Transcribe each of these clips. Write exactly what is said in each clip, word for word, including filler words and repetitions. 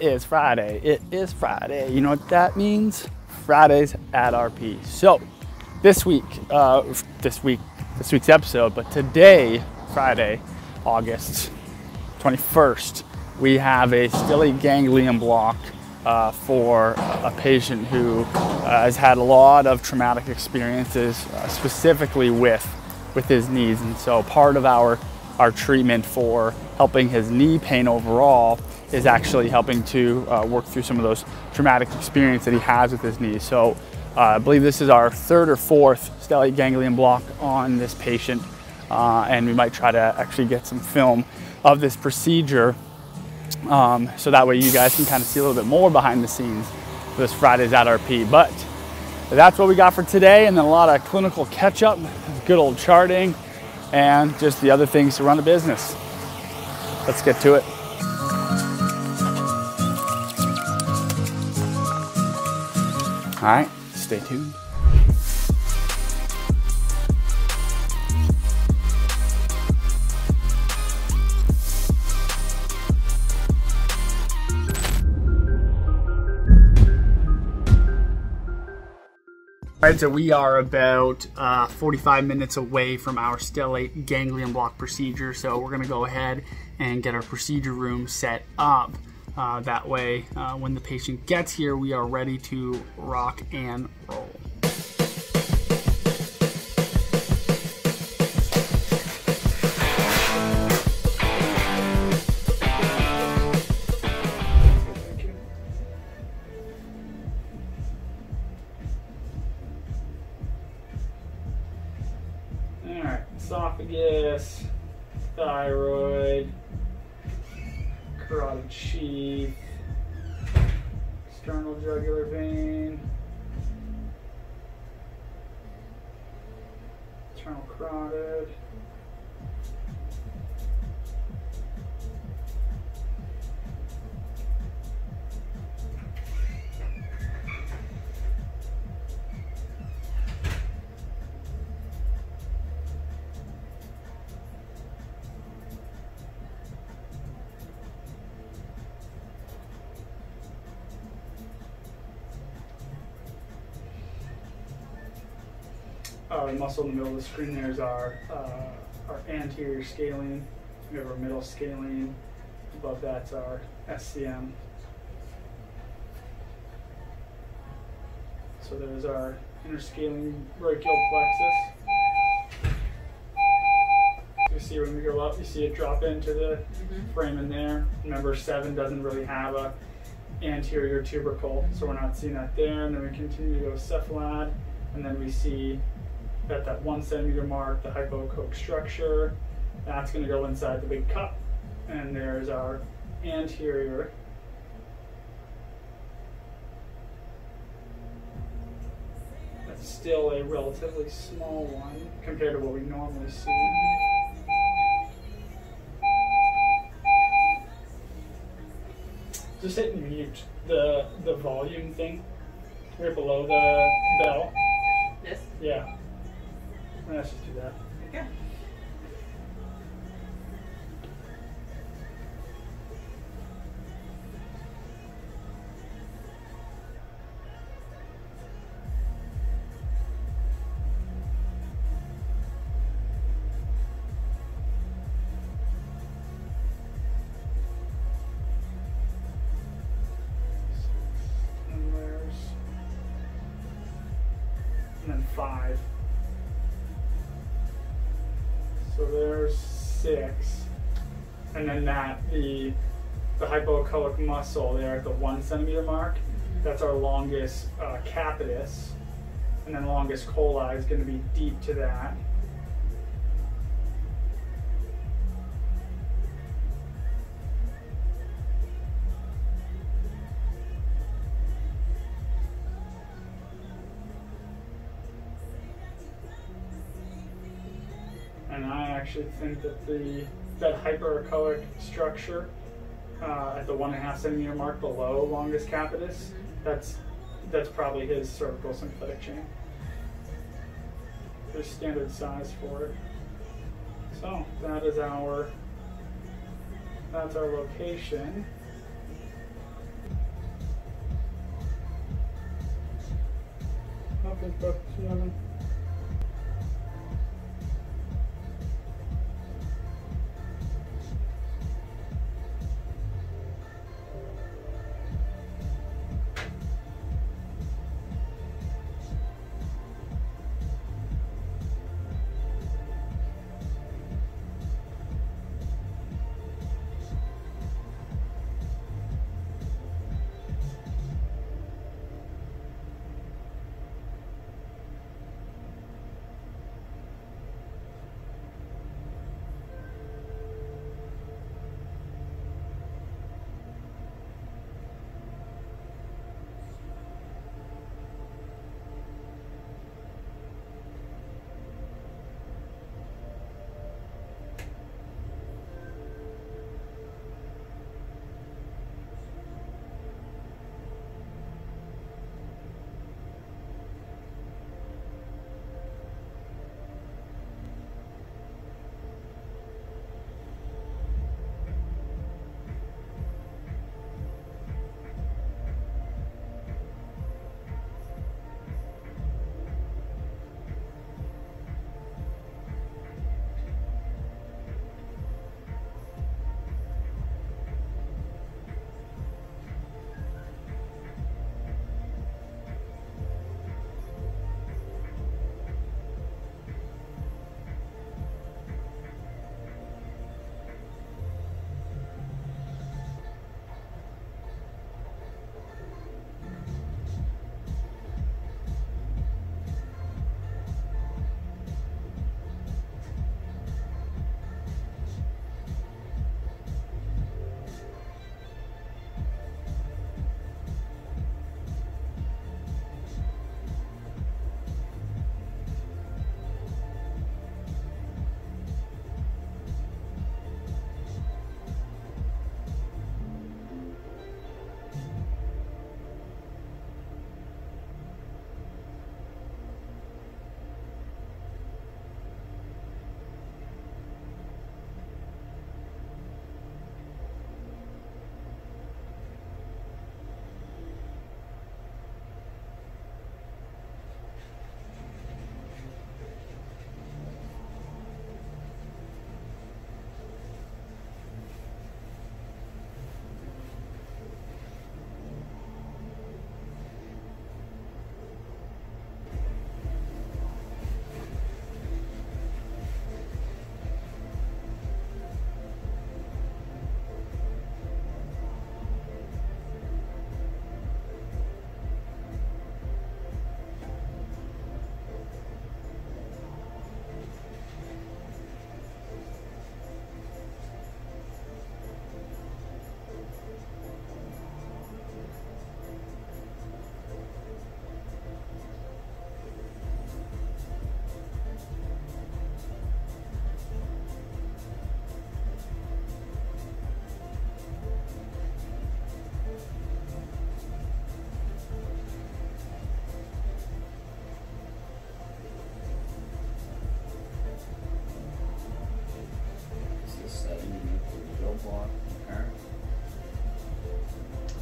It's Friday, it is Friday. You know what that means? Fridays at R P. So this week, uh, this week, this week's episode, but today, Friday, August twenty-first, we have a stellate ganglion block uh, for a patient who uh, has had a lot of traumatic experiences, uh, specifically with, with his knees. And so part of our, our treatment for helping his knee pain overall is actually helping to uh, work through some of those traumatic experience that he has with his knees. So uh, I believe this is our third or fourth stellate ganglion block on this patient. Uh, and we might try to actually get some film of this procedure. Um, so that way you guys can kind of see a little bit more behind the scenes for this Fridays at R P. But that's what we got for today. And then a lot of clinical catch up, good old charting, and just the other things to run a business. Let's get to it. All right, stay tuned. All right, so we are about uh, forty-five minutes away from our stellate ganglion block procedure. So we're gonna go ahead and get our procedure room set up. Uh, that way, uh, when the patient gets here, we are ready to rock and roll. All right, esophagus, thyroid, carotid sheath, external jugular vein, internal carotid. Uh, the muscle in the middle of the screen there is our, uh, our anterior scalene. We have our middle scalene. Above that's our S C M. So there's our interscalene brachial plexus. You see when we go up, you see it drop into the mm-hmm. frame in there. Remember, seven doesn't really have a anterior tubercle, so we're not seeing that there. And then we continue to go cephalad, and then we see at that one centimeter mark, the hypocoic structure, that's gonna go inside the big cup. And there's our anterior. That's still a relatively small one compared to what we normally see. Just hit mute the, the volume thing right below the bell. This? Yeah. Let's just do that. Okay. Numbers. And then five. So there's six, and then that the the hypoechoic muscle there at the one centimeter mark, that's our longus uh, capitis, and then longus colli is going to be deep to that. Actually think that the that hyperechoic structure uh, at the one and a half centimeter mark below longus capitis, that's that's probably his cervical sympathetic chain. There's standard size for it. So that is our that's our location. brachial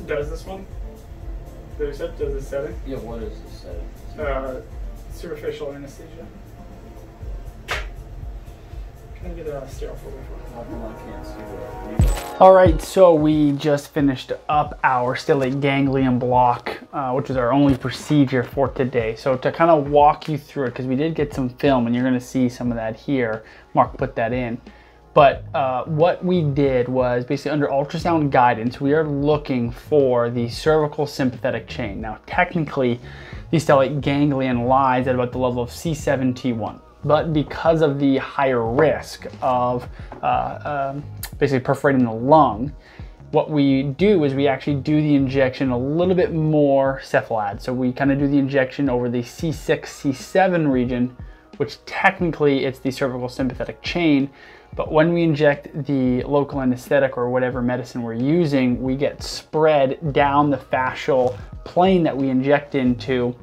Does this one? Did we said does this setting? Yeah, what is this setting? Is uh, superficial anesthesia. Can I get it on a sterile for before? All right, so we just finished up our stellate ganglion block, uh, which is our only procedure for today. So to kind of walk you through it, because we did get some film, and you're going to see some of that here. Mark put that in. But uh, what we did was basically under ultrasound guidance, we are looking for the cervical sympathetic chain. Now, technically, the stellate ganglion lies at about the level of C seven T one, but because of the higher risk of uh, uh, basically perforating the lung, what we do is we actually do the injection a little bit more cephalad. So we kind of do the injection over the C six, C seven region, which technically it's the cervical sympathetic chain. But when we inject the local anesthetic or whatever medicine we're using, we get spread down the fascial plane that we inject into,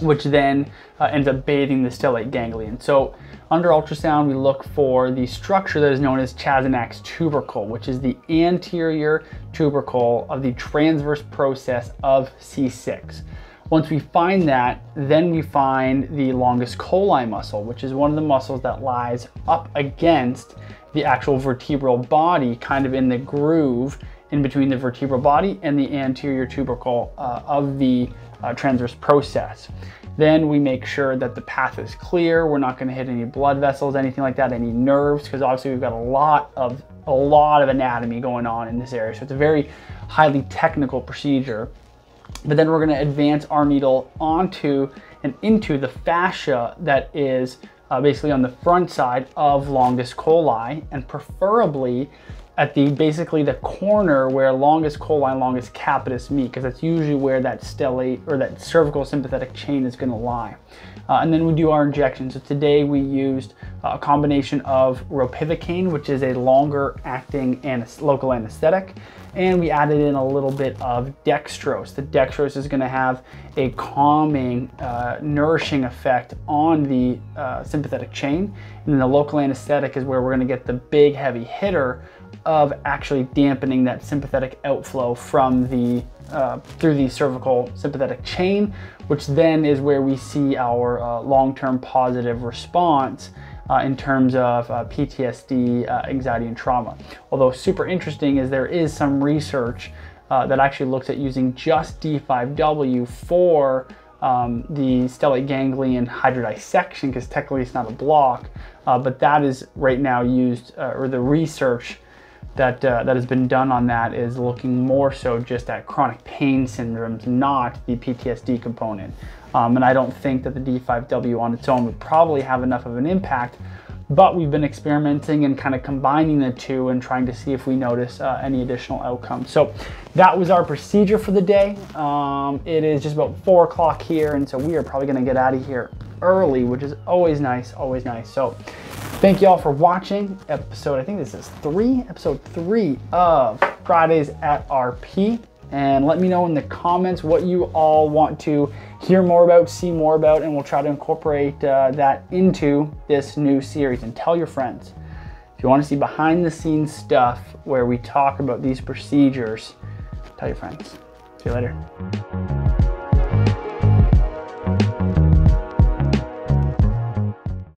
which then uh, ends up bathing the stellate ganglion. So under ultrasound, we look for the structure that is known as Chassaignac's tubercle, which is the anterior tubercle of the transverse process of C six. Once we find that, then we find the longus colli muscle, which is one of the muscles that lies up against the actual vertebral body, kind of in the groove in between the vertebral body and the anterior tubercle uh, of the uh, transverse process. Then we make sure that the path is clear. We're not going to hit any blood vessels, anything like that, any nerves, because obviously we've got a lot of a lot of anatomy going on in this area. So it's a very highly technical procedure. But then we're going to advance our needle onto and into the fascia that is uh, basically on the front side of longus colli, and preferably at the basically the corner where longus colli and longus capitis meet, because that's usually where that stellate or that cervical sympathetic chain is going to lie. Uh, and then we do our injection. So today we used a combination of ropivacaine, which is a longer acting anes- local anesthetic, and we added in a little bit of dextrose. The dextrose is going to have a calming, uh, nourishing effect on the uh, sympathetic chain. And then the local anesthetic is where we're going to get the big heavy hitter of actually dampening that sympathetic outflow from the uh, through the cervical sympathetic chain, which then is where we see our uh, long-term positive response Uh, in terms of uh, P T S D, uh, anxiety, and trauma. Although super interesting is there is some research uh, that actually looks at using just D five W for um, the stellate ganglion hydrodissection, because technically it's not a block, uh, but that is right now used, uh, or the research that uh, that has been done on that is looking more so just at chronic pain syndromes, not the P T S D component. Um, and I don't think that the D five W on its own would probably have enough of an impact, but we've been experimenting and kind of combining the two and trying to see if we notice uh, any additional outcomes. So that was our procedure for the day. Um, it is just about four o'clock here, and so we are probably gonna get out of here early, which is always nice, always nice. So thank you all for watching episode, I think this is three, episode three of Fridays at R P. And let me know in the comments what you all want to hear more about, see more about, and we'll try to incorporate uh, that into this new series. And tell your friends. If you want to see behind the scenes stuff where we talk about these procedures, tell your friends. See you later.